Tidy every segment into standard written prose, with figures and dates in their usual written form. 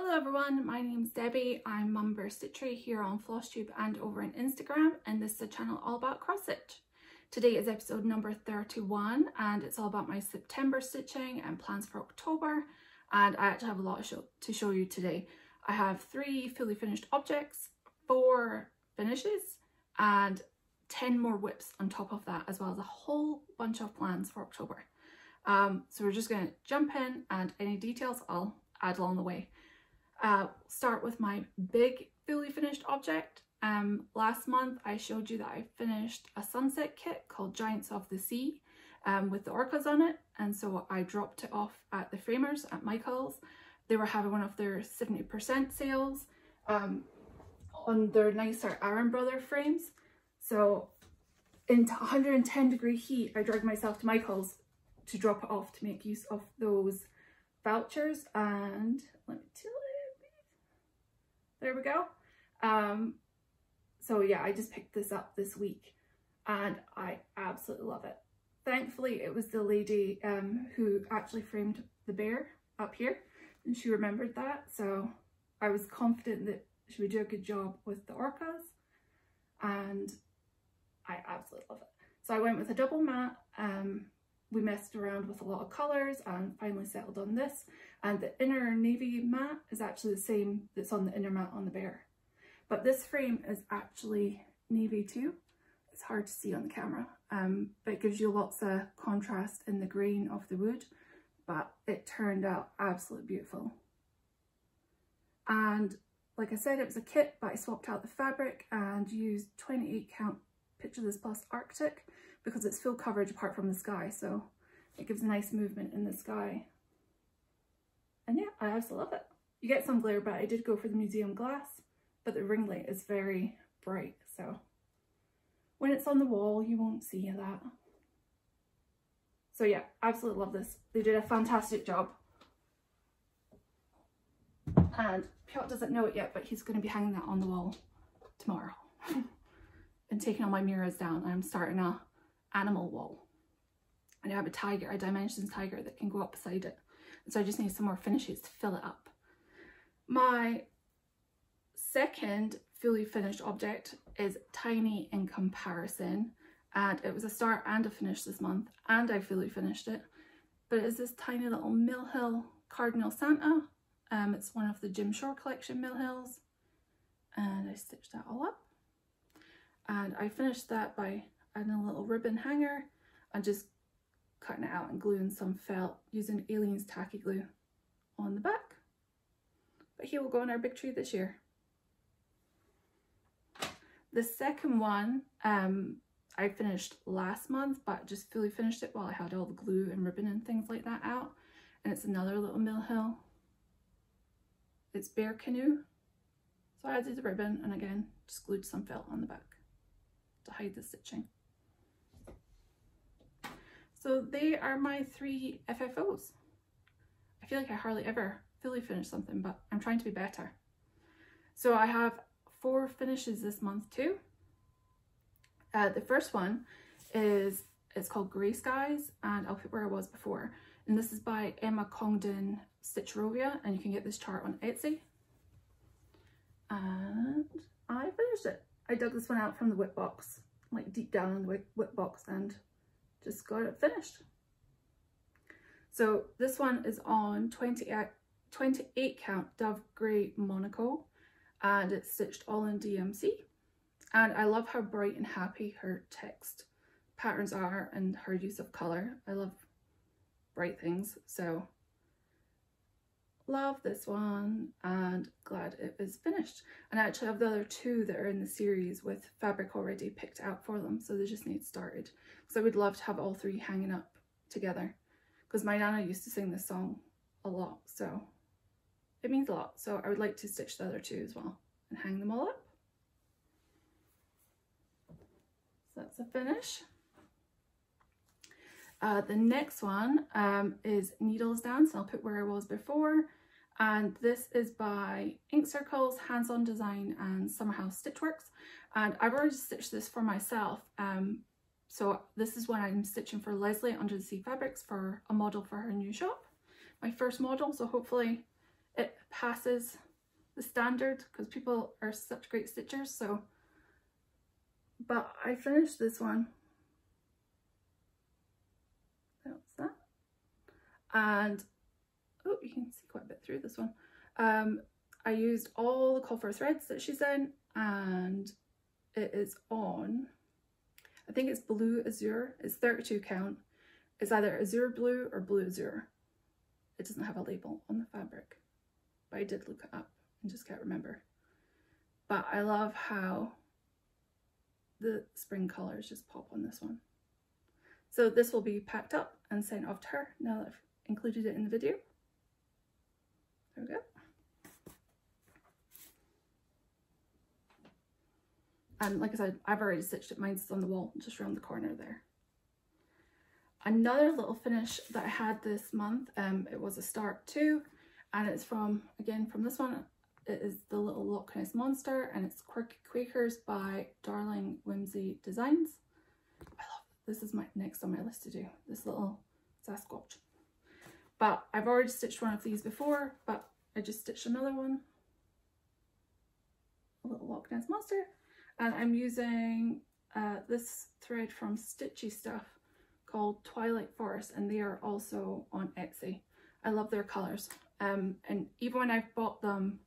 Hello everyone, my name's Debbie. I'm Mumbear Stitchery here on FlossTube and over on Instagram, and this is a channel all about cross stitch. Today is episode number 31 and it's all about my September stitching and plans for October, and I actually have a lot to show you today. I have 3 fully finished objects, 4 finishes and 10 more whips on top of that, as well as a whole bunch of plans for October. So we're just going to jump in, and any details I'll add along the way. Start with my big fully finished object. Last month I showed you that I finished a sunset kit called Giants of the Sea with the orcas on it, and so I dropped it off at the framers at Michael's. They were having one of their 70% sales on their nicer Aaron brother frames. So in 110 degree heat, I dragged myself to Michael's to drop it off to make use of those vouchers. And let me tell you, there we go. So yeah, I just picked this up this week and I absolutely love it. Thankfully, it was the lady who actually framed the bear up here, and she remembered that. So I was confident that she would do a good job with the orcas, and I absolutely love it. So I went with a double mat. We messed around with a lot of colours and finally settled on this. And the inner navy mat is actually the same that's on the inner mat on the bear. But this frame is actually navy too. It's hard to see on the camera, but it gives you lots of contrast in the grain of the wood. But it turned out absolutely beautiful. And like I said, it was a kit, but I swapped out the fabric and used 28 count Pictures plus Arctic because it's full coverage apart from the sky, so it gives a nice movement in the sky. And yeah, I absolutely love it. You get some glare, but I did go for the museum glass, but the ring light is very bright, so when it's on the wall you won't see that. So yeah, absolutely love this. They did a fantastic job. And Piotr doesn't know it yet, but he's going to be hanging that on the wall tomorrow and taking all my mirrors down. I'm starting an animal wall. And I have a tiger, a Dimensions tiger that can go up beside it. And so I just need some more finishes to fill it up. My second fully finished object is tiny in comparison, and it was a start and a finish this month, and I fully finished it. But it is this tiny little Mill Hill Cardinal Santa. It's one of the Jim Shore collection Mill Hills, and I stitched that all up. And I finished that by adding a little ribbon hanger and just cutting it out and gluing some felt using Alien's tacky glue on the back. But he will go on our big tree this year. The second one I finished last month, but just fully finished it while I had all the glue and ribbon and things like that out. And it's another little Mill Hill. It's Bear Canoe. So I added the ribbon and again, just glued some felt on the back to hide the stitching. So they are my 3 FFOs. I feel like I hardly ever fully finish something, but I'm trying to be better. So I have 4 finishes this month too. The first one is, it's called Grey Skies, and I'll put where I was before. And this is by Emma Congdon, Stitchrovia, and you can get this chart on Etsy. And I finished it. I dug this one out from the whip box, like deep down in the whip box, and just got it finished. So this one is on 28 count Dove Grey Monaco, and it's stitched all in DMC. And I love how bright and happy her text patterns are and her use of colour. I love bright things, so love this one and glad it is finished. And I actually have the other 2 that are in the series with fabric already picked out for them, so they just need started. So I would love to have all 3 hanging up together, because my nana used to sing this song a lot, so it means a lot. So I would like to stitch the other 2 as well and hang them all up. So that's a finish. The next one is Needles Dance, and I'll put where I was before. And this is by Ink Circles, Hands On Design and Summerhouse Stitchworks. And I've already stitched this for myself. So this is when I'm stitching for Leslie Under the Sea Fabrics for a model for her new shop. My first model, so hopefully it passes the standard because people are such great stitchers. So, but I finished this one. That's that. And oh, you can see quite a bit through this one. I used all the call for threads that she's in, and it is on, I think it's blue azure. It's 32 count. It's either azure blue or blue azure. It doesn't have a label on the fabric, but I did look it up and just can't remember. But I love how the spring colors just pop on this one. So this will be packed up and sent off to her now that I've included it in the video. There we go. And like I said, I've already stitched it. Mine's on the wall just around the corner there. Another little finish that I had this month, it was a start too, and it's from, again, from this one. It is the Little Loch Ness Monster, and it's Quirky Quakers by Darling Whimsy Designs. I love this. Is my next on my list to do, this little Sasquatch. But I've already stitched one of these before, but I just stitched another one, a Little Loch Ness Monster. And I'm using this thread from Stitchy Stuff called Twilight Forest, and they are also on Etsy. I love their colours, and even when I've bought them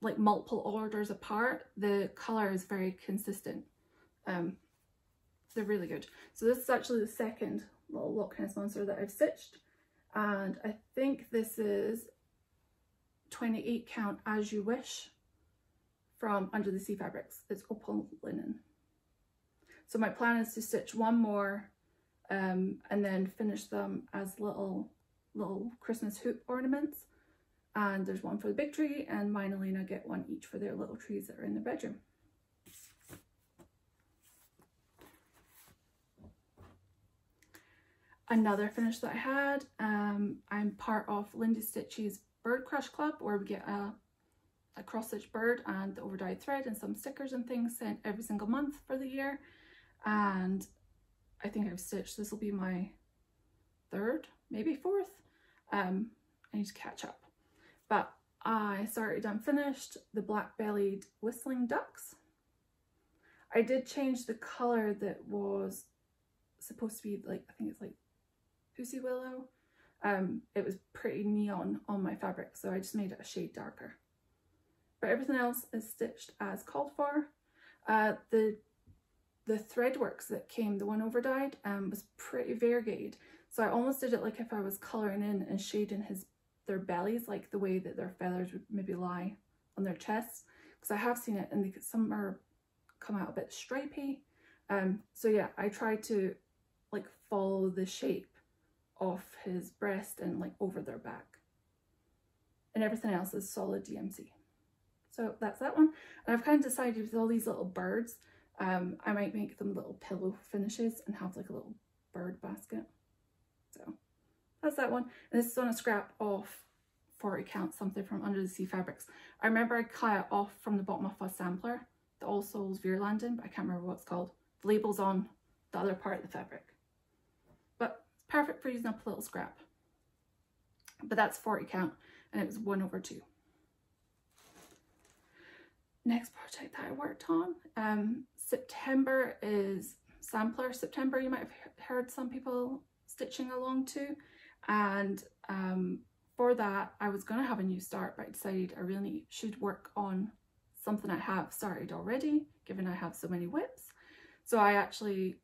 like multiple orders apart, the colour is very consistent. They're really good. So this is actually the second Little Loch Ness Monster that I've stitched, and I think this is 28 count As You Wish from Under the Sea Fabrics. It's opal linen. So my plan is to stitch one more and then finish them as little Christmas hoop ornaments. And there's one for the big tree, and mine and Elena get one each for their little trees that are in their bedroom. Another finish that I had, I'm part of Lindy Stitchy's Bird Crush Club, where we get a cross-stitch bird and the overdyed thread and some stickers and things sent every single month for the year. And I think I've stitched, this will be my third, maybe fourth. I need to catch up. But I started and finished the Black-Bellied Whistling Ducks. I did change the colour that was supposed to be, like, I think it's like Pussy Willow. It was pretty neon on my fabric, so I just made it a shade darker. But everything else is stitched as called for. The threadworks that came, the one overdyed, was pretty variegated. So I almost did it like if I was colouring in and shading their bellies, like the way that their feathers would maybe lie on their chests. Because I have seen it, and some are come out a bit stripy. So yeah, I tried to like follow the shape of his breast and like over their back. And everything else is solid DMC. So that's that one. And I've kind of decided with all these little birds, I might make them little pillow finishes and have like a little bird basket. So that's that one. And this is on a scrap off 40 count something from Under the Sea Fabrics. I remember I cut it off from the bottom of a sampler, the All Souls Veerlandin, but I can't remember what it's called. The label's on the other part of the fabric. But it's perfect for using up a little scrap. But that's 40 count, and it was 1/2. Next project that I worked on, September is Sampler September. You might have heard some people stitching along to, and for that I was going to have a new start, but I decided I really should work on something I have started already, given I have so many whips. So I actually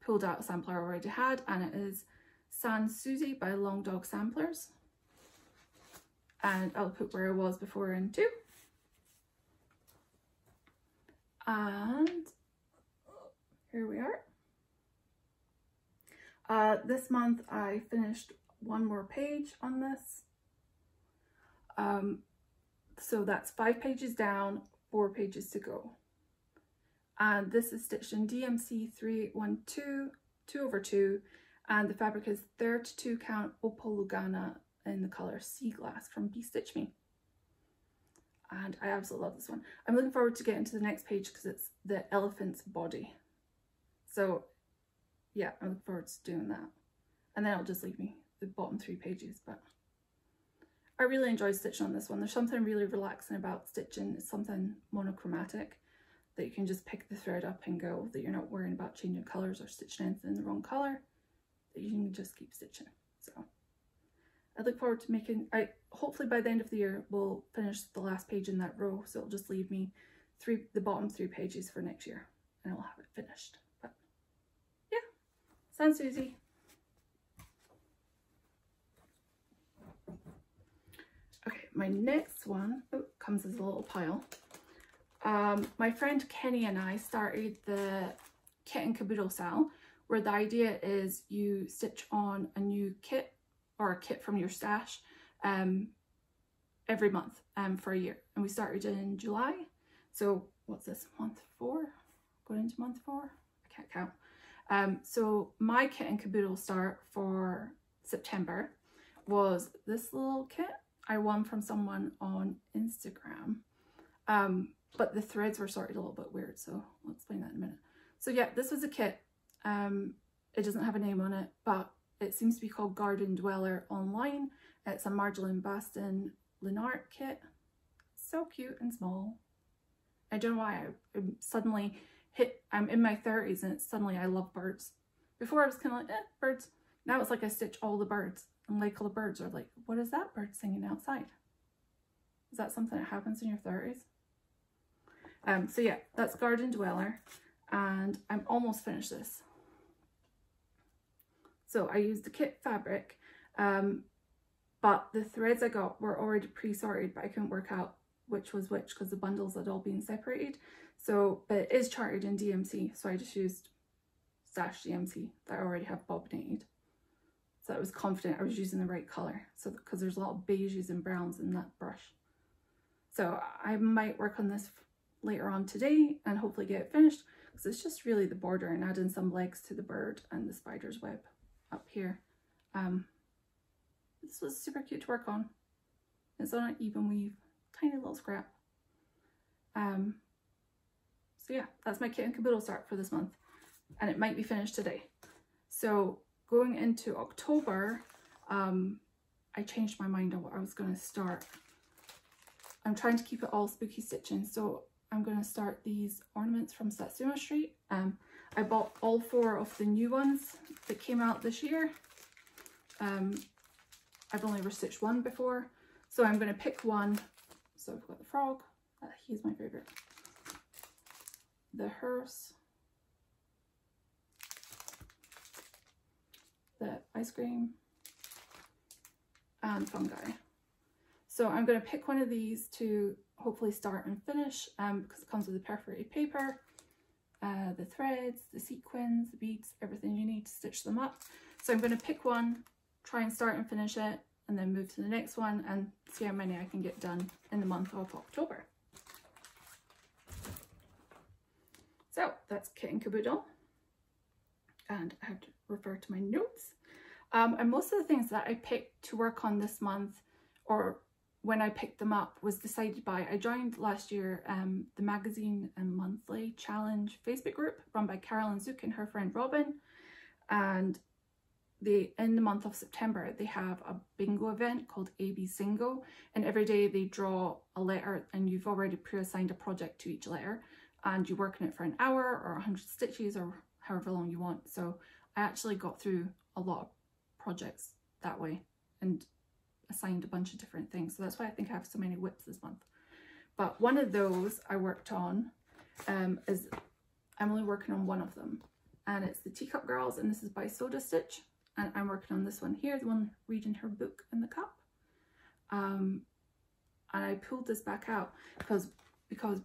pulled out a sampler I already had, and it is San Soucis by Long Dog Samplers, and I'll put where I was before in two. And here we are. This month I finished one more page on this. So that's 5 pages down, 4 pages to go. And this is stitched in DMC 3812, 2/2, and the fabric is 32 count Opal Lugana in the colour Sea Glass from Be Stitch Me. And I absolutely love this one. I'm looking forward to getting to the next page because it's the elephant's body. So yeah, I'm looking forward to doing that. And then it'll just leave me the bottom 3 pages, but I really enjoy stitching on this one. There's something really relaxing about stitching. It's something monochromatic that you can just pick the thread up and go, that you're not worrying about changing colors or stitching anything in the wrong color, that you can just keep stitching. So I look forward to making, hopefully by the end of the year we'll finish the last page in that row, so it'll just leave me the bottom 3 pages for next year and I'll have it finished. But yeah, San Soucis. Okay, my next one comes as a little pile. My friend Kenny and I started the kit and caboodle sale, where the idea is you stitch on a new kit or a kit from your stash every month for a year. And we started in July. So what's this, month 4? Going into month 4? I can't count. So my kit and caboodle start for September was this little kit. I won from someone on Instagram. But the threads were sorted a little bit weird, so I'll explain that in a minute. So yeah, this was a kit. It doesn't have a name on it, but it seems to be called Garden Dweller online. It's a Marjolein Bastin Lanarte kit. So cute and small. I don't know why I suddenly hit, I'm in my 30s and suddenly I love birds. Before I was kind of like, eh, birds. Now it's like I stitch all the birds and like all the birds are like, what is that bird singing outside? Is that something that happens in your 30s? So yeah, that's Garden Dweller, and I'm almost finished this. So I used the kit fabric, but the threads I got were already pre-sorted, but I couldn't work out which was which because the bundles had all been separated. So, but it is charted in DMC, so I just used stash DMC that I already have bobbinated. So I was confident I was using the right colour, so because there's a lot of beiges and browns in that brush. So I might work on this later on today and hopefully get it finished, because it's just really the border and adding some legs to the bird and the spider's web up here. This was super cute to work on. It's on an even weave, tiny little scrap. So yeah, that's my kit and caboodle start for this month, and it might be finished today. So going into October, I changed my mind on what I was going to start. I'm trying to keep it all spooky stitching, so I'm going to start these ornaments from Satsuma Street. I bought all 4 of the new ones that came out this year. I've only ever stitched one before, so I'm going to pick one. So I've got the frog, he's my favourite, the hearse, the ice cream, and fungi. So I'm going to pick one of these to hopefully start and finish, because it comes with the perforated paper, the threads, the sequins, the beads, everything you need to stitch them up. So I'm going to pick one, try and start and finish it, and then move to the next one and see how many I can get done in the month of October. So that's kit and caboodle, and I have to refer to my notes. And most of the things that I picked to work on this month, or when I picked them up, was decided by, I joined last year the magazine and monthly challenge Facebook group run by Carolyn Zook and her friend Robin, and they, in the month of September, they have a bingo event called AB Singo, and every day they draw a letter, and you've already pre-assigned a project to each letter, and you work on it for an hour or 100 stitches or however long you want. So I actually got through a lot of projects that way and assigned a bunch of different things, so that's why I think I have so many whips this month. But one of those I worked on, is, I'm only working on one of them, and it's the Teacup Girls, and this is by Soda Stitch, and I'm working on this one here, the one reading her book in the cup. And I pulled this back out because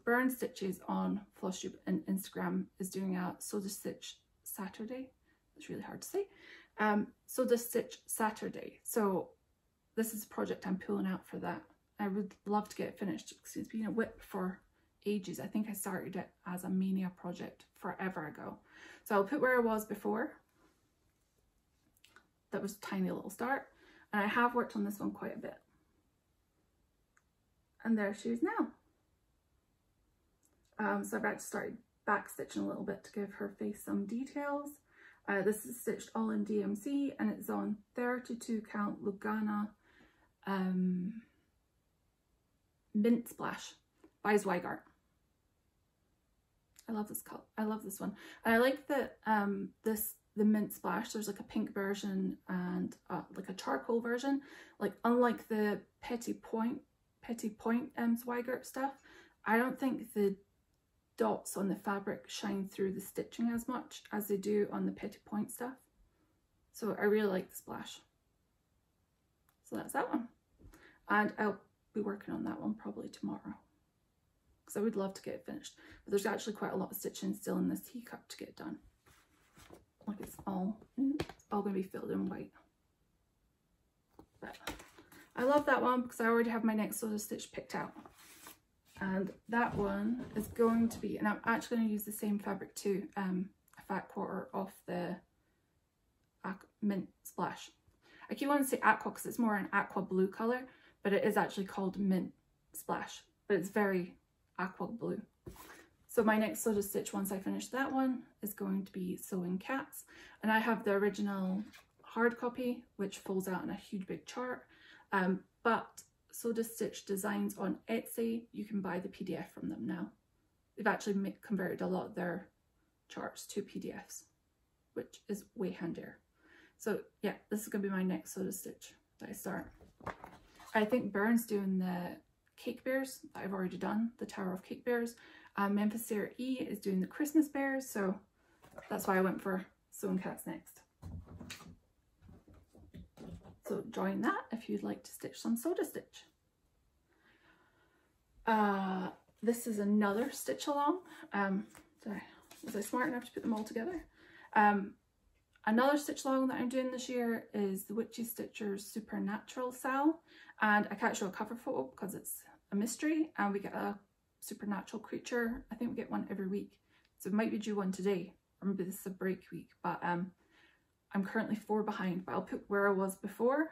Burn Stitches on FlossTube and Instagram is doing a Soda Stitch Saturday. It's really hard to say. Soda Stitch Saturday. So this is a project I'm pulling out for that. I would love to get it finished because it's been a whip for ages. I think I started it as a mania project forever ago. So I'll put where I was before. That was a tiny little start. And I have worked on this one quite a bit. And there she is now. So I've actually started back stitching a little bit to give her face some details. This is stitched all in DMC, and it's on 32 count Lugana Mint Splash by Zweigart. I love this color. I love this one. And I like that the Mint Splash, there's like a pink version and like a charcoal version. Like, unlike the Petit Point Zweigart stuff, I don't think the dots on the fabric shine through the stitching as much as they do on the Petit Point stuff. So I really like the splash. So that's that one. And I'll be working on that one probably tomorrow, because I would love to get it finished. But there's actually quite a lot of stitching still in this teacup to get done. Like, it's all going to be filled in white. But I love that one because I already have my next Soda Stitch picked out. And that one is going to be, and I'm actually going to use the same fabric too, a fat quarter off the Mint Splash. I keep wanting to say aqua because it's more an aqua blue colour, but it is actually called Mint Splash, but it's very aqua blue. So my next Soda Stitch, once I finish that one, is going to be Sewing Cats. And I have the original hard copy, which folds out in a huge big chart, but Soda Stitch Designs on Etsy, you can buy the PDF from them now. They've actually converted a lot of their charts to PDFs, which is way handier. So yeah, this is going to be my next Soda Stitch that I start. I think Bern's doing the Cake Bears that I've already done, the Tower of Cake Bears. Memphis Sarah E is doing the Christmas Bears, so that's why I went for Sewing Cats next. So join that if you'd like to stitch some Soda Stitch. This is another stitch along. Was I smart enough to put them all together? Another stitch along that I'm doing this year is the Witchy Stitcher's Supernatural Sal, and I can't show a cover photo because it's a mystery, and we get a supernatural creature. I think we get one every week, so it might be due one today, or maybe this is a break week, but I'm currently 4 behind, but I'll put where I was before.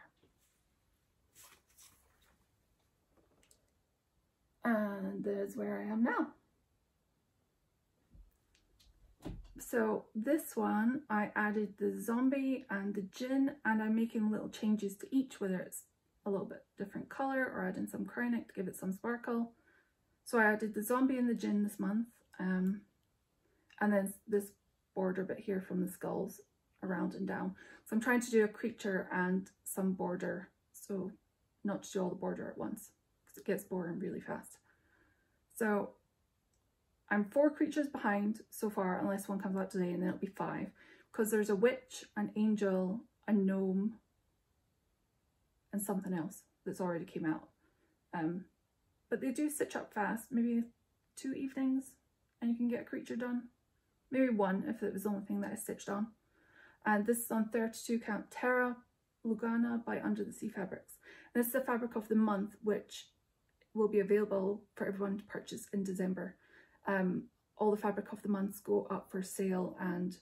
And there's where I am now. So this one, I added the zombie and the djinn, and I'm making little changes to each, whether it's a little bit different colour or adding some kryonic to give it some sparkle. So I added the zombie and the djinn this month, and then this border bit here from the skulls around and down. So I'm trying to do a creature and some border, so not to do all the border at once because it gets boring really fast. So I'm 4 creatures behind so far, unless one comes out today, and then it'll be 5, because there's a witch, an angel, a gnome, and something else that's already came out. But they do stitch up fast, maybe 2 evenings and you can get a creature done, maybe 1 if it was the only thing that I stitched on. And this is on 32 count Terra Lugana by Under the Sea Fabrics. And this is the fabric of the month, which will be available for everyone to purchase in December. All the fabric of the months go up for sale, and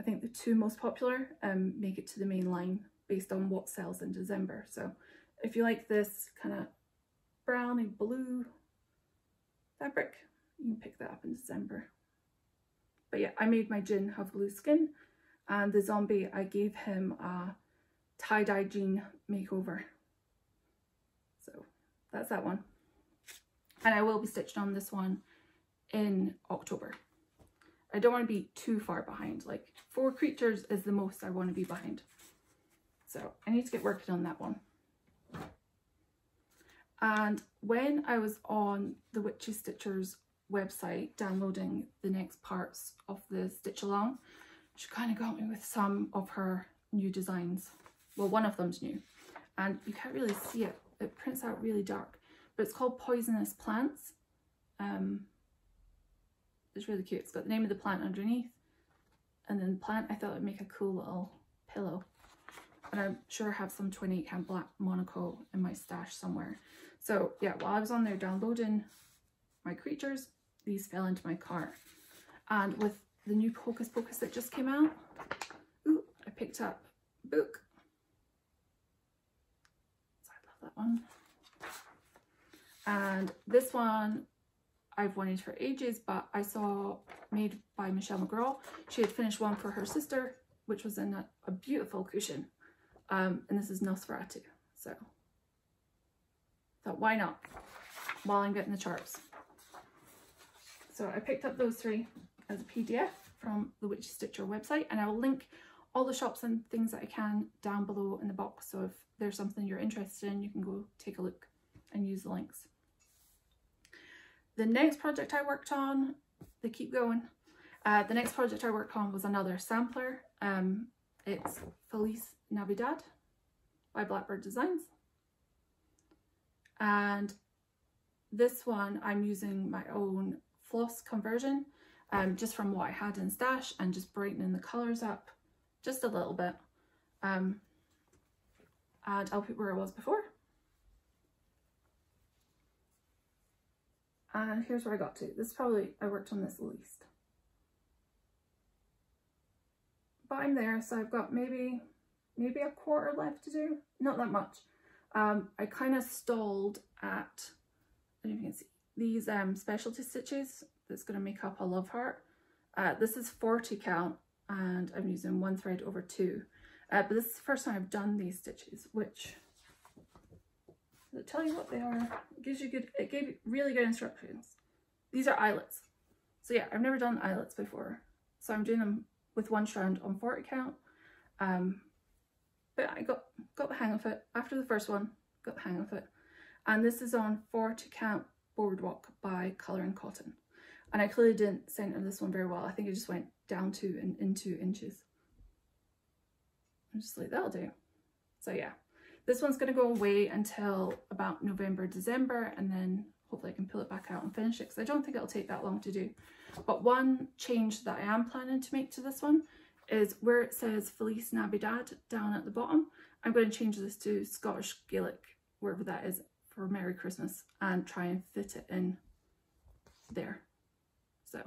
I think the 2 most popular make it to the main line based on what sells in December. So if you like this kind of browny blue fabric, you can pick that up in December. But yeah, I made my djinn have blue skin. And the zombie, I gave him a tie-dye jean makeover. So that's that one. And I will be stitching on this one in October. I don't want to be too far behind. Like, 4 creatures is the most I want to be behind. So I need to get working on that one. And when I was on the Witchy Stitchers website downloading the next parts of the stitch along, she kind of got me with some of her new designs. Well, one of them's new, and you can't really see it. It prints out really dark, but it's called Poisonous Plants. It's really cute. It's got the name of the plant underneath, and then the plant, I thought it would make a cool little pillow. And I'm sure I have some 28 count black Monaco in my stash somewhere. So yeah, while I was on there downloading my creatures, these fell into my cart. And with the new Hocus Pocus that just came out, ooh, I picked up Book. So I love that one. And this one I've wanted for ages, but I saw made by Michelle McGraw. She had finished one for her sister, which was in a beautiful cushion. And this is Nosferatu. So But why not? While I'm getting the charts. So I picked up those three as a PDF from the Witchy Stitcher website, and I will link all the shops and things that I can down below in the box. So if there's something you're interested in, you can go take a look and use the links. The next project I worked on, they keep going. The next project I worked on was another sampler. It's Feliz Navidad by Blackbird Designs. And this one I'm using my own floss conversion, just from what I had in stash, and just brightening the colours up just a little bit. And I'll put where I was before. And here's where I got to. This probably, I worked on this the least. But I'm there, so I've got maybe a quarter left to do. Not that much. I kind of stalled at, I don't know if you can see, these specialty stitches that's going to make up a love heart. This is 40 count and I'm using one thread over two. But this is the first time I've done these stitches, which, does it tell you what they are? It gives you good, it gave you really good instructions. These are eyelets. So yeah, I've never done eyelets before. So I'm doing them with one strand on 40 count. But I got the hang of it. After the first one, got the hang of it. And this is on 40 count Boardwalk by Colouring Cotton. And I clearly didn't centre this one very well. I think it just went down 2 and into inches. I'm just like, that'll do. So yeah, this one's going to go away until about November, December, and then hopefully I can pull it back out and finish it, because I don't think it'll take that long to do. But one change that I am planning to make to this one is where it says Feliz Navidad down at the bottom, I'm going to change this to Scottish Gaelic, wherever that is, for Merry Christmas, and try and fit it in there. So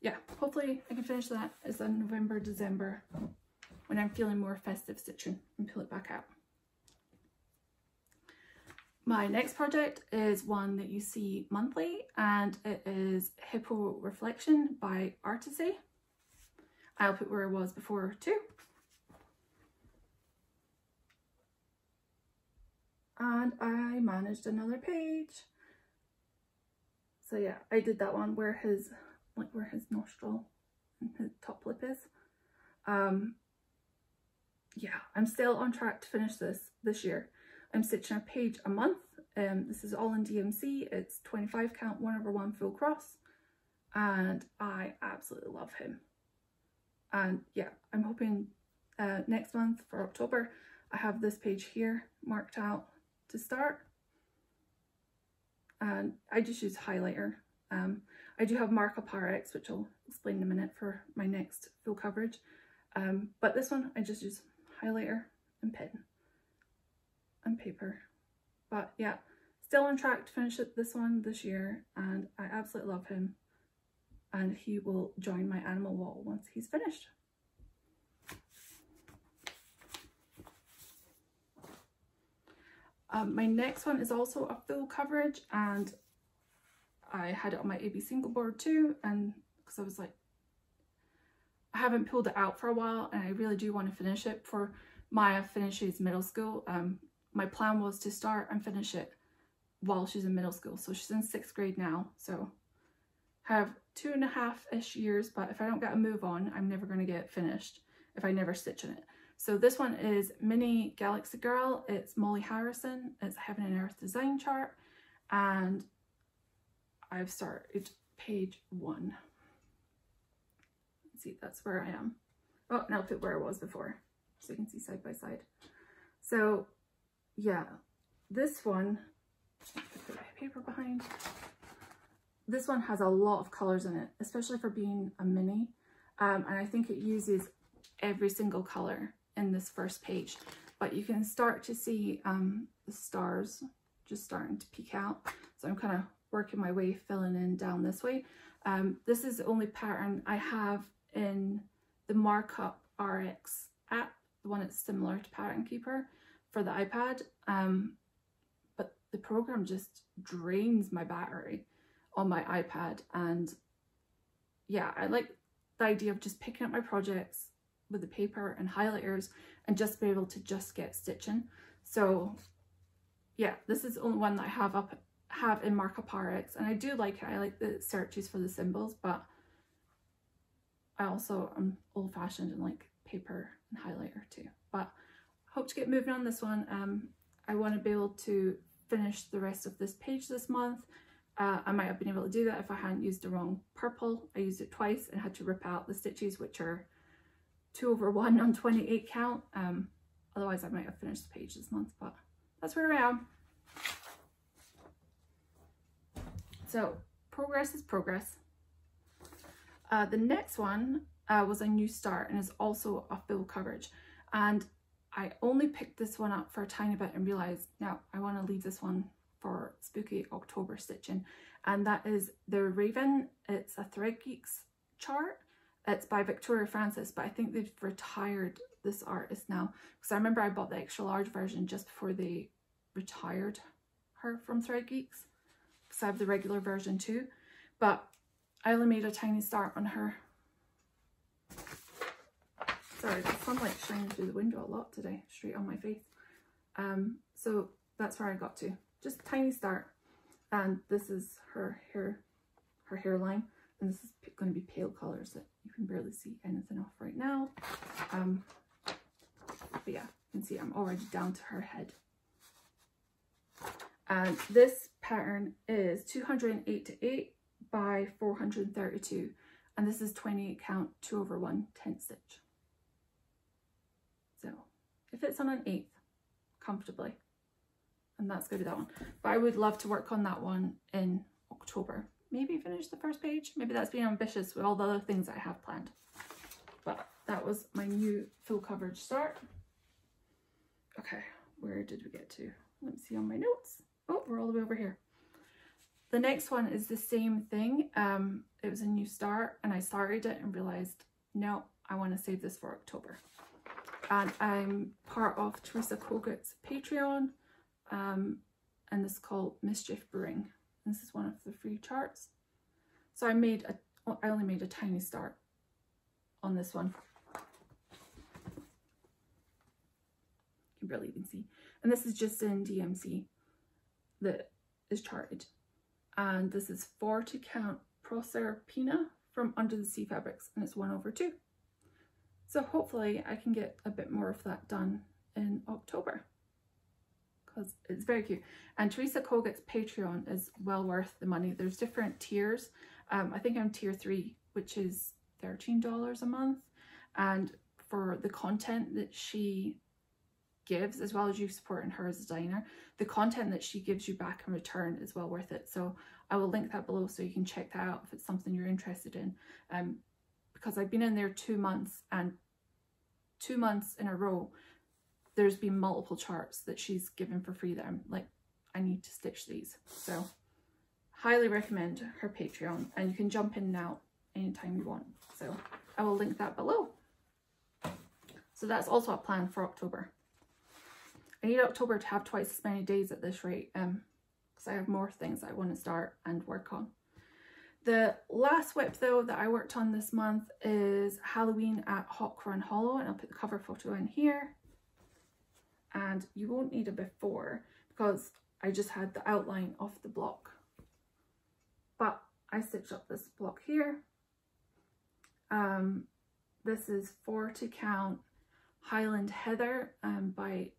yeah, hopefully I can finish that as in November, December, when I'm feeling more festive stitching, and pull it back out. My next project is one that you see monthly, and it is Hippo Reflection by Artisay. I'll put where I was before too. And I managed another page. So yeah, I did that one where his, like where his nostril and his top lip is. Yeah, I'm still on track to finish this year. I'm stitching a page a month. This is all in DMC. It's 25 count, 1/1 full cross, and I absolutely love him. And yeah, I'm hoping next month for October, I have this page here marked out to start. And I just use highlighter. I do have Markup RX, which I'll explain in a minute, for my next full coverage. But this one, I just use highlighter and pen and paper. But yeah, still on track to finish this one this year, and I absolutely love him, and he will join my animal wall once he's finished. My next one is also a full coverage, and I had it on my AB single board too, and because I was like, I haven't pulled it out for a while and I really do want to finish it before Maya finishes middle school. My plan was to start and finish it while she's in middle school. So she's in 6th grade now. So I have 2.5-ish years, but if I don't get a move on, I'm never going to get it finished if I never stitch in it. So this one is Mini Galaxy Girl. It's Molly Harrison. It's Heaven and Earth design chart. And I've started page one. See, that's where I am. Oh, and I'll put where I was before, so you can see side by side. So yeah, this one, put my paper behind. This one has a lot of colors in it, especially for being a mini. And I think it uses every single color in this first page, but you can start to see the stars just starting to peek out. So I'm kind of working my way, filling in down this way. This is the only pattern I have in the Markup RX app, the one that's similar to Pattern Keeper for the iPad, but the program just drains my battery on my iPad. And yeah, I like the idea of just picking up my projects with the paper and highlighters and just be able to just get stitching. So yeah, this is the only one that I have up in marker Parex, and I do like it. I like the searches for the symbols, but I also am old-fashioned and like paper and highlighter too. But hope to get moving on this one. I want to be able to finish the rest of this page this month. I might have been able to do that if I hadn't used the wrong purple. I used it twice and had to rip out the stitches, which are 2/1 on 28 count. Otherwise I might have finished the page this month, but that's where I am. So progress is progress. The next one was a new start and is also a full coverage, and I only picked this one up for a tiny bit and realized now I want to leave this one for spooky October stitching, and that is the Raven. It's a ThreadGeeks chart. It's by Victoria Francis, but I think they've retired this artist now, because I remember I bought the extra large version just before they retired her from ThreadGeeks, because I have the regular version too, but I only made a tiny start on her. Sorry, the sunlight's shining through the window a lot today, straight on my face. So that's where I got to, just a tiny start, and this is her hair, her hairline, and this is going to be pale colours that you can barely see anything off right now. But yeah, you can see I'm already down to her head, and this pattern is 208/8 by 432, and this is 28 count, 2/1 10 stitch. So it fits on an 1/8 comfortably, and that's going to be that one. But I would love to work on that one in October. Maybe finish the first page. Maybe that's being ambitious with all the other things that I have planned. But that was my new full coverage start. Okay, where did we get to? Let me see on my notes. Oh, we're all the way over here. The next one is the same thing. It was a new start, and I started it and realized, no, I want to save this for October. And I'm part of Teresa Colgate's Patreon, and this is called Mischief Brewing. This is one of the free charts. So I only made a tiny start on this one. You can barely even see. And this is just in DMC that is charted. And this is 40 count Proserpina from Under the Sea Fabrics, and it's 1/2. So hopefully I can get a bit more of that done in October, because it's very cute. And Teresa Colgate's Patreon is well worth the money. There's different tiers. I think I'm tier 3, which is $13 a month. And for the content that she gives, as well as you supporting her as a designer, the content that she gives you back in return is well worth it. So I will link that below so you can check that out if it's something you're interested in. Because I've been in there 2 months, and 2 months in a row there's been multiple charts that she's given for free that I'm like, I need to stitch these. So highly recommend her Patreon, and you can jump in and out anytime you want. So I will link that below. So that's also a plan for October. I need October to have twice as many days at this rate, because I have more things I want to start and work on. The last whip though that I worked on this month is Halloween at Hawk Run Hollow, and I'll put the cover photo in here. And you won't need a before, because I just had the outline of the block. But I stitched up this block here. This is 40 count Highland Heather by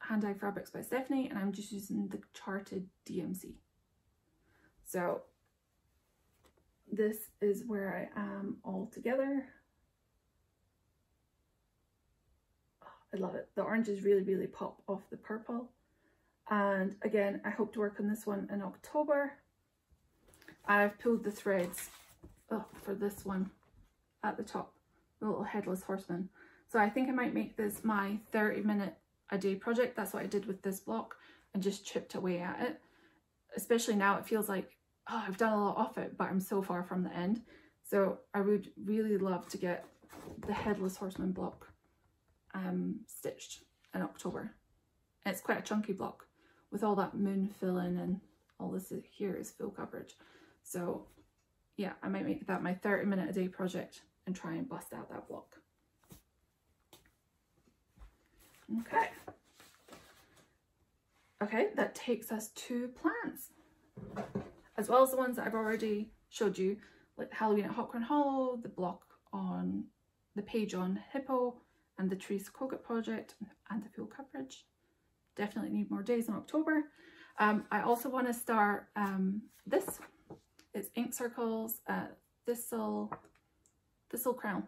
Hand-Dyed Fabrics by Stephanie, and I'm just using the charted DMC. So this is where I am all together. Oh, I love it. The oranges really, really pop off the purple. And again, I hope to work on this one in October. I've pulled the threads up for this one at the top, the little headless horseman. So I think I might make this my 30-minute-a-day project. That's what I did with this block, and just chipped away at it. Especially now, it feels like, oh, I've done a lot off it, but I'm so far from the end. So I would really love to get the Headless Horseman block stitched in October. And it's quite a chunky block with all that moon fill-in, and all this here is full coverage. So yeah, I might make that my 30-minute-a-day project and try and bust out that block. Okay. Okay, that takes us to plants, as well as the ones that I've already showed you, like Halloween at Hawk Run Hollow, the block on the page on Hippo, and the Therese Coggett project, and the full coverage. Definitely need more days in October. I also want to start this. It's Ink Circles, Thistle Crown.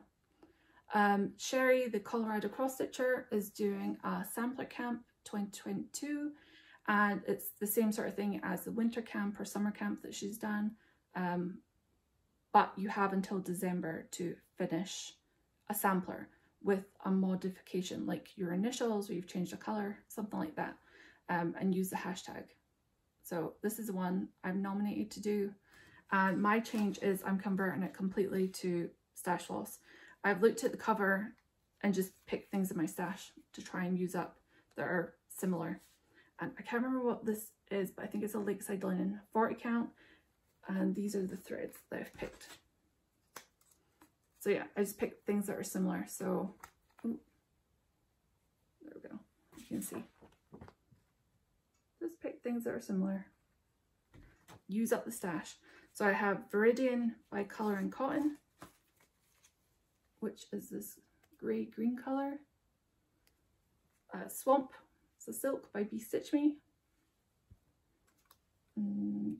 Sherry, the Colorado cross stitcher, is doing a sampler camp 2022, and it's the same sort of thing as the winter camp or summer camp that she's done, but you have until December to finish a sampler with a modification, like your initials, or you've changed a color, something like that, and use the hashtag. So this is the one I'm nominated to do, and my change is I'm converting it completely to stash loss. I've looked at the cover and just picked things in my stash to try and use up that are similar. And I can't remember what this is, but I think it's a Lakeside Linen 40 count. And these are the threads that I've picked. So yeah, I just picked things that are similar. So, ooh, there we go, you can see. Just pick things that are similar. Use up the stash. So I have Viridian by Colour and Cotton, which is this grey-green colour. Swamp, it's a silk by Be Stitch Me.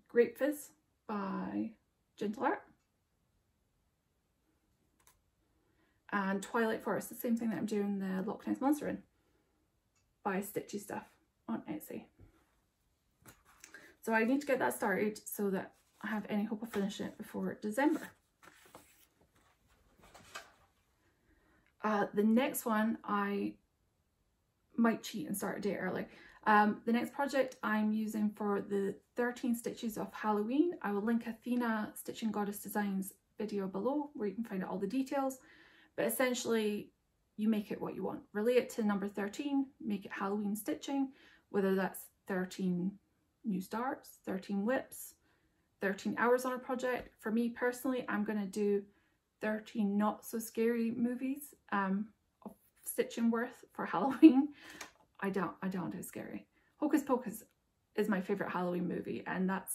Grape Fizz by Gentle Art. And Twilight Forest, the same thing that I'm doing the Loch Ness Monster in, by Stitchy Stuff on Etsy. So I need to get that started so that I have any hope of finishing it before December. The next one, I might cheat and start a day early. The next project I'm using for the 13 stitches of Halloween, I will link Athena Stitching Goddess Designs video below where you can find out all the details. But essentially, you make it what you want. Relate it to number 13, make it Halloween stitching, whether that's 13 new starts, 13 whips, 13 hours on a project. For me personally, I'm going to do 13 not so scary movies of stitching worth for Halloween. I don't do scary. Hocus Pocus is my favourite Halloween movie, and that's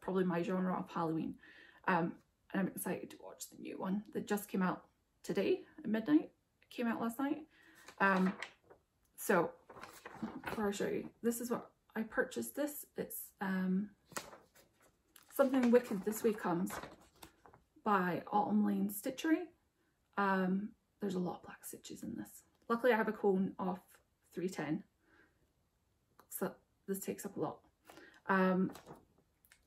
probably my genre of Halloween. And I'm excited to watch the new one that just came out today at midnight. It came out last night. So before I show you, this is what I purchased. This it's Something Wicked This Way Comes by Autumn Lane Stitchery. There's a lot of black stitches in this. Luckily I have a cone of 310, so this takes up a lot.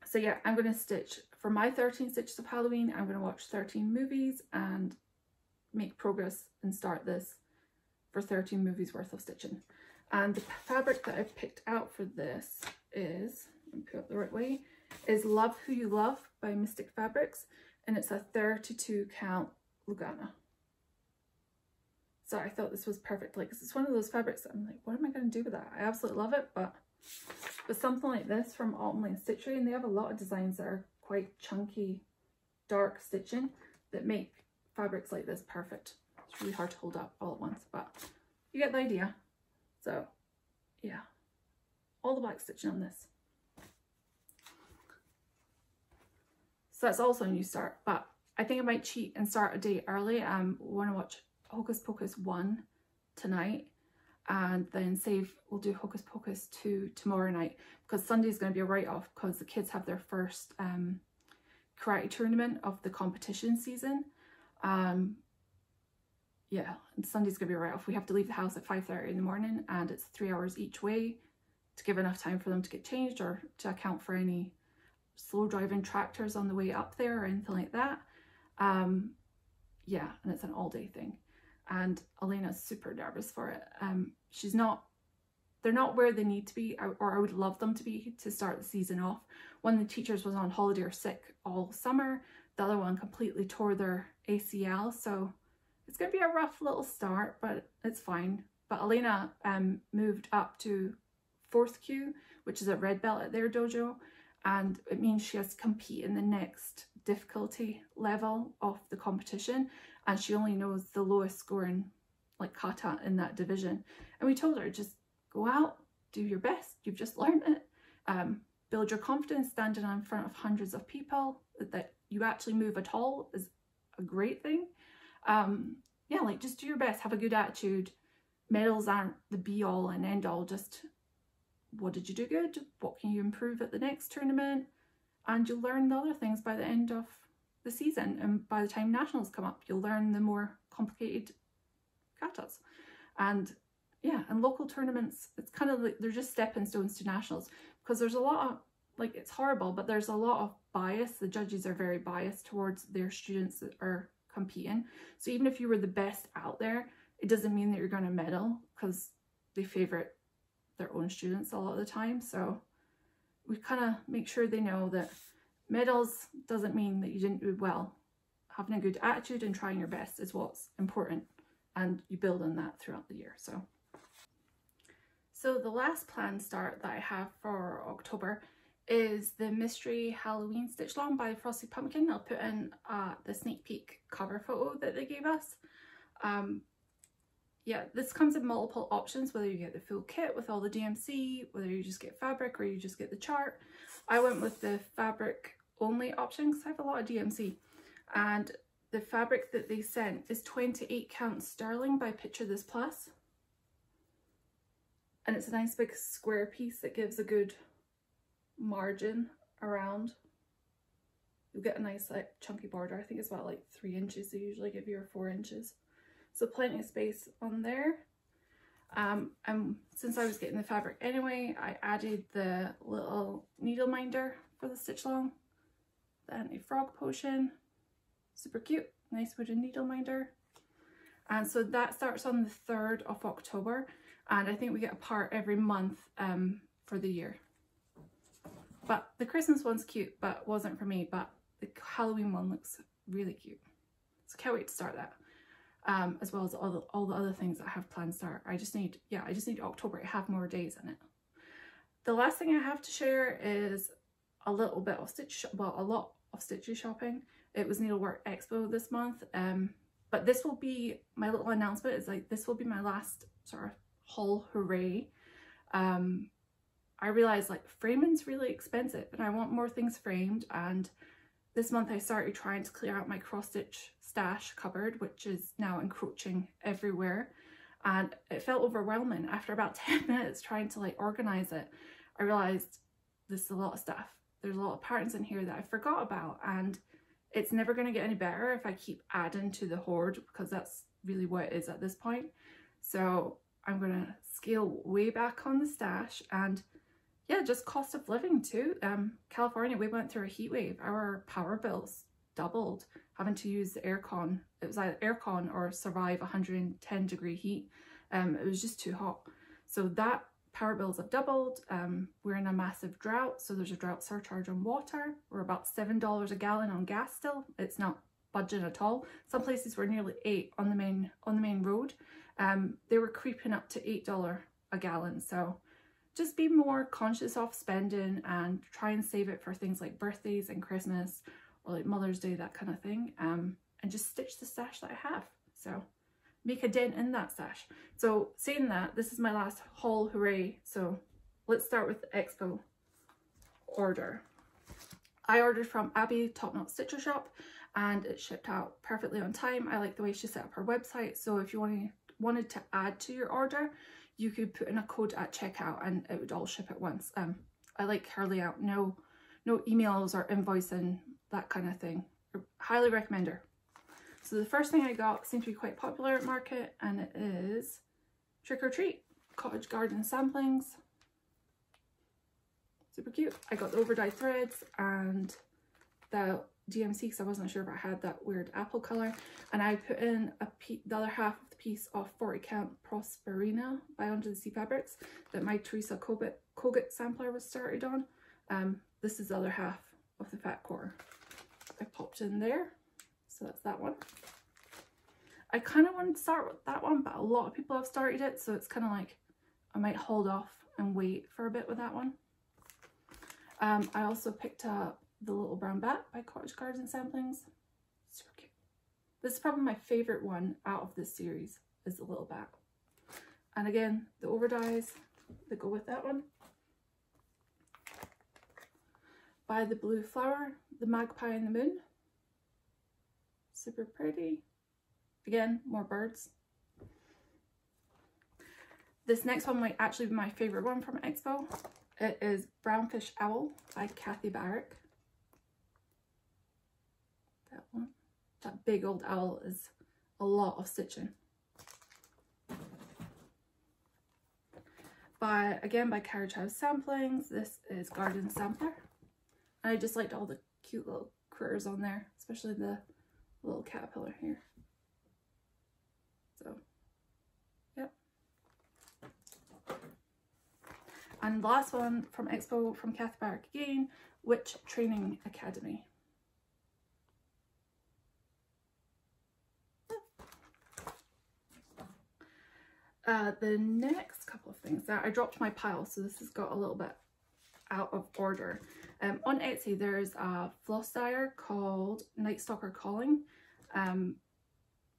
So yeah, I'm going to stitch for my 13 stitches of Halloween. I'm going to watch 13 movies and make progress and start this for 13 movies worth of stitching. And the fabric that I've picked out for this is, let me put it the right way, is Love Who You Love by Mystic Fabrics. And it's a 32 count Lugana. So I thought this was perfect, like, because it's one of those fabrics that I'm like, what am I going to do with that? I absolutely love it, but something like this from Autumn Lane Stitchery, and they have a lot of designs that are quite chunky, dark stitching that make fabrics like this perfect. It's really hard to hold up all at once, but you get the idea. So yeah, all the black stitching on this. So that's also a new start, but I think I might cheat and start a day early. I want to watch Hocus Pocus 1 tonight, and then we'll do Hocus Pocus 2 tomorrow night, because Sunday's going to be a write-off because the kids have their first karate tournament of the competition season. Yeah, and Sunday's going to be a write-off. We have to leave the house at 5:30 in the morning, and it's 3 hours each way to give enough time for them to get changed or to account for any slow driving tractors on the way up there or anything like that. Yeah, and it's an all day thing, and Elena's super nervous for it. They're not where they need to be, or I would love them to be, to start the season off. One of the teachers was on holiday or sick all summer, the other one completely tore their ACL, so it's gonna be a rough little start, but it's fine. But Elena moved up to 4th Q, which is a red belt at their dojo, and it means she has to compete in the next difficulty level of the competition, and she only knows the lowest scoring, like, kata in that division. And we told her, just go out, do your best, you've just learned it. Build your confidence. Standing in front of hundreds of people that you actually move at all is a great thing. Yeah, like just do your best, have a good attitude. Medals aren't the be all and end all, just what did you do good? What can you improve at the next tournament? And you'll learn the other things by the end of the season. And by the time nationals come up, you'll learn the more complicated katas. And yeah, and local tournaments, it's kind of like they're just stepping stones to nationals, because there's a lot of, like, it's horrible, but there's a lot of bias. The judges are very biased towards their students that are competing. So even if you were the best out there, it doesn't mean that you're going to medal, because they favorite their own students a lot of the time. So we kind of make sure they know that medals doesn't mean that you didn't do well. Having a good attitude and trying your best is what's important, and you build on that throughout the year. So the last planned start that I have for October is the Mystery Halloween Stitch Along by Frosted Pumpkin. I'll put in the sneak peek cover photo that they gave us. Yeah, this comes in multiple options, whether you get the full kit with all the DMC, whether you just get fabric, or you just get the chart. I went with the fabric only option because I have a lot of DMC. And the fabric that they sent is 28 count sterling by Pictures plus Arctic. And it's a nice big square piece that gives a good margin around. You'll get a nice, like, chunky border. I think it's about like 3 inches. They usually give you, or 4 inches. So plenty of space on there. And since I was getting the fabric anyway, I added the little needle minder for the stitch along, the anti-frog potion. Super cute, nice wooden needle minder. And so that starts on the 3rd of October. And I think we get a part every month for the year. But the Christmas one's cute, but wasn't for me, but the Halloween one looks really cute. So can't wait to start that. As well as all the other things that I have planned to start. I just need October to have more days in it. The last thing I have to share is a little bit of stitch, well, a lot of stitchy shopping. It was Needlework Expo this month, but this will be my little announcement. It's like, this will be my last sort of haul hooray. I realized, like, framing's really expensive and I want more things framed, and this month I started trying to clear out my cross-stitch stash cupboard, which is now encroaching everywhere, and it felt overwhelming. After about 10 minutes trying to, like, organize it, I realized this is a lot of stuff. There's a lot of patterns in here that I forgot about, and it's never going to get any better if I keep adding to the hoard, because that's really what it is at this point. So I'm going to scale way back on the stash. And yeah, just cost of living too. California, we went through a heat wave. Our power bills doubled, having to use the aircon. It was either aircon or survive 110 degree heat. It was just too hot. So that power bills have doubled. We're in a massive drought. So there's a drought surcharge on water. We're about $7 a gallon on gas still. It's not budging at all. Some places were nearly $8 on the main road. They were creeping up to $8 a gallon. So just be more conscious of spending and try and save it for things like birthdays and Christmas, or like Mother's Day, that kind of thing. And just stitch the stash that I have. So make a dent in that stash. So saying that, this is my last haul hooray. So let's start with the Expo order. I ordered from Abby, Top Knot Stitcher Shop, and it shipped out perfectly on time. I like the way she set up her website. So if you wanted to add to your order, you could put in a code at checkout and it would all ship at once. I like her layout, no emails or invoicing, that kind of thing. I highly recommend her. So the first thing I got seems to be quite popular at market, and it is Trick or Treat, Cottage Garden Samplings. Super cute. I got the overdyed threads and the DMC because I wasn't sure if I had that weird apple color, and I put in the other half of the piece of 40 count Prosperina by Under the Sea Fabrics that my Teresa Kogut sampler was started on. This is the other half of the fat core. I popped in there, so that's that one. I kind of wanted to start with that one, but a lot of people have started it, so it's kind of like I might hold off and wait for a bit with that one. I also picked up The Little Brown Bat by Cottage Garden Samplings. Super cute. This is probably my favorite one out of this series, is The Little Bat. And again, the overdyes, that go with that one. By the Blue Flower, The Magpie and the Moon. Super pretty. Again, more birds. This next one might actually be my favorite one from Expo. It is Brownfish Owl by Kathy Barrick. That one. That big old owl is a lot of stitching. Again by Carriage House Samplings, this is Garden Sampler. And I just liked all the cute little critters on there, especially the little caterpillar here. So, yep. And last one from Expo from Kathy Barrick again, Witch Training Academy. The next couple of things, that I dropped my pile, so this has got a little bit out of order. On Etsy there's a floss dyer called Night Stalker Calling,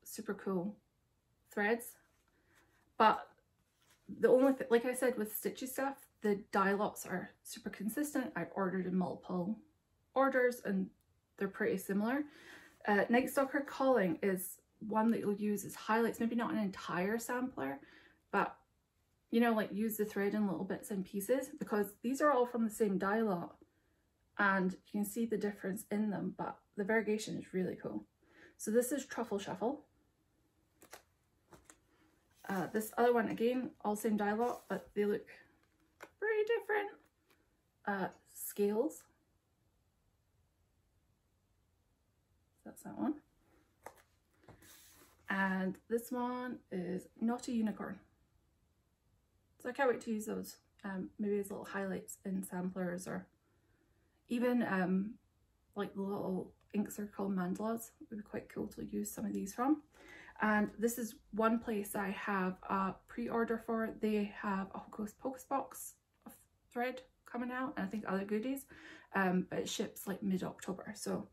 super cool threads, but the only thing, like I said with Stitchy Stuff, the dye lots are super consistent. I've ordered in multiple orders and they're pretty similar. Night Stalker Calling is one that you'll use as highlights, maybe not an entire sampler, but you know, like use the thread in little bits and pieces, because these are all from the same dye lot and you can see the difference in them, but the variegation is really cool. So this is Truffle Shuffle. This other one, again, all same dye lot, but they look pretty different. Scales. That's that one. And this one is Not a Unicorn. So I can't wait to use those, maybe as little highlights in samplers, or even like the little ink circle mandalas would be quite cool to use some of these from. And this is one place I have a pre-order for. They have a Hocus Pocus box of thread coming out, and I think other goodies, but it ships like mid-October, so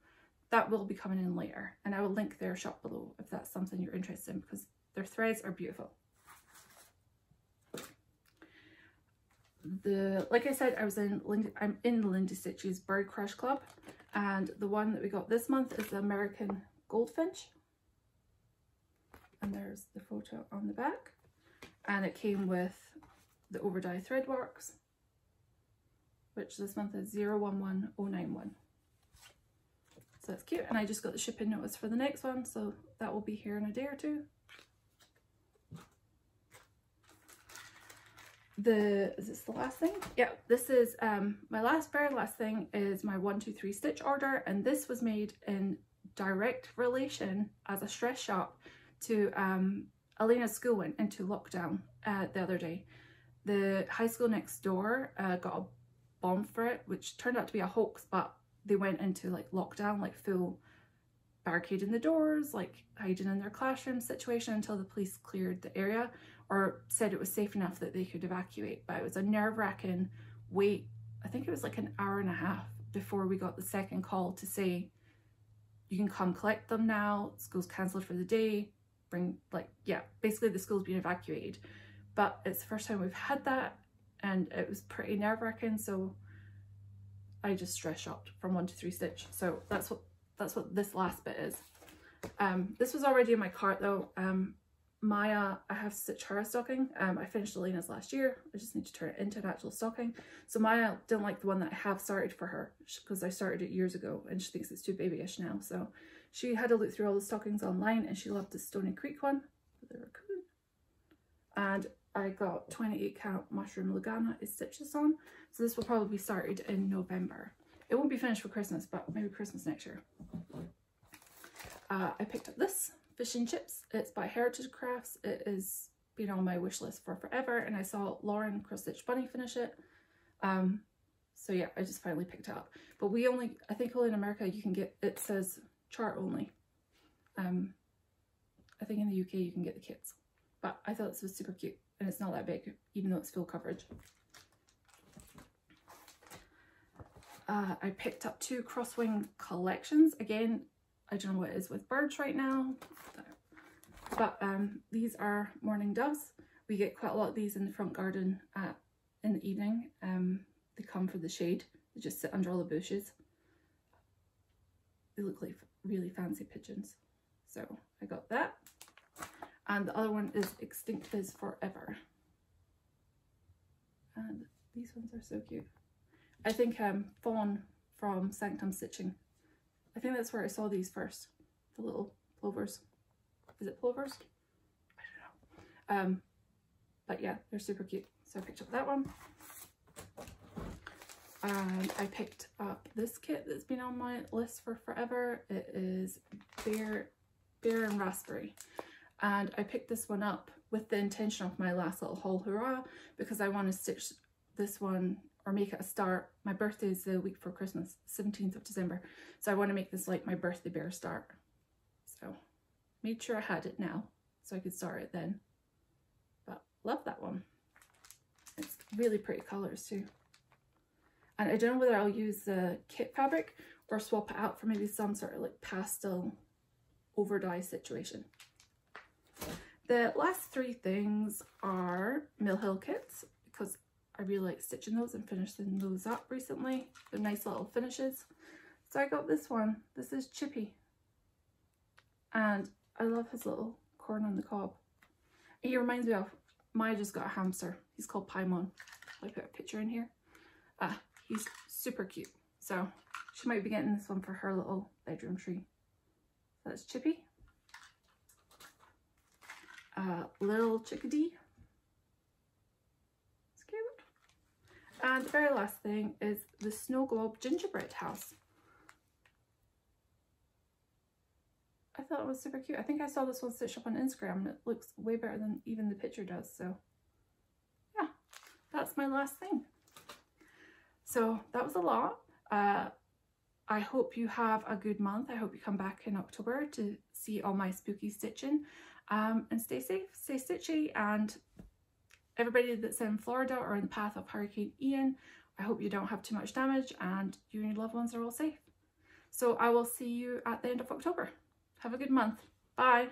that will be coming in later, and I will link their shop below if that's something you're interested in, because their threads are beautiful. Like I said, I'm in Lindy Stitchy's Bird Crush Club, and the one that we got this month is the American Goldfinch, and there's the photo on the back, and it came with the Overdye Threadworks, which this month is 011091. So that's cute, and I just got the shipping notice for the next one, so that will be here in a day or two. Is this the last thing? Yeah, this is my very last thing is my 123 stitch order, and this was made in direct relation as a stress shop to Elena's school went into lockdown the other day. The high school next door got a bomb threat, which turned out to be a hoax, but they went into like lockdown, like full barricading the doors, like hiding in their classroom situation until the police cleared the area or said it was safe enough that they could evacuate. But it was a nerve-wracking wait. I think it was like an hour and a half before we got the second call to say, you can come collect them now, school's cancelled for the day, basically the school's been evacuated. But it's the first time we've had that, and it was pretty nerve-wracking, so I just stress shopped from 123 Stitch, so that's what this last bit is. This was already in my cart though. Maya, I have stitched her a stocking. I finished Elena's last year. I just need to turn it into an actual stocking. So Maya didn't like the one that I have started for her, because I started it years ago and she thinks it's too babyish now. So she had a look through all the stockings online and she loved the Stony Creek one, the raccoon. And I got 28 count mushroom Lugana is stitched this on, so this will probably be started in November. It won't be finished for Christmas, but maybe Christmas next year. I picked up this Fish and Chips. It's by Heritage Crafts. It has been on my wish list for forever, and I saw Lauren Cross Stitch Bunny finish it. So yeah, I just finally picked it up. But I think only in America you can get it, says chart only. I think in the UK you can get the kits, but I thought this was super cute. And it's not that big, even though it's full coverage. I picked up two Crosswing Collections. Again, I don't know what it is with birds right now, but these are Mourning Doves. We get quite a lot of these in the front garden at in the evening. They come for the shade. They just sit under all the bushes. They look like really fancy pigeons. So I got that. And the other one is Extinct Is Forever. And these ones are so cute. I think Fawn from Sanctum Stitching. I think that's where I saw these first. The little plovers. Is it plovers? I don't know. But yeah, they're super cute. So I picked up that one. And I picked up this kit that's been on my list for forever. It is Bear and Raspberry. And I picked this one up with the intention of my last little haul hurrah, because I want to stitch this one or make it a star. My birthday is the week before Christmas, 17th of December. So I want to make this like my birthday bear start. So made sure I had it now so I could start it then. But love that one. It's really pretty colors too. And I don't know whether I'll use the kit fabric or swap it out for maybe some sort of like pastel over dye situation. The last three things are Mill Hill kits, because I really like stitching those and finishing those up recently. They're nice little finishes. So I got this one. This is Chippy. And I love his little corn on the cob. He reminds me of, Maya just got a hamster. He's called Paimon. I put a picture in here. He's super cute. So she might be getting this one for her little bedroom tree. So that's Chippy. Little Chickadee. It's cute. And the very last thing is the Snow Globe Gingerbread House. I thought it was super cute. I think I saw this one stitched up on Instagram and it looks way better than even the picture does. So yeah, that's my last thing. So that was a lot. I hope you have a good month. I hope you come back in October to see all my spooky stitching. And stay safe, stay stitchy, and everybody that's in Florida or in the path of Hurricane Ian, I hope you don't have too much damage and you and your loved ones are all safe. So I will see you at the end of October. Have a good month. Bye.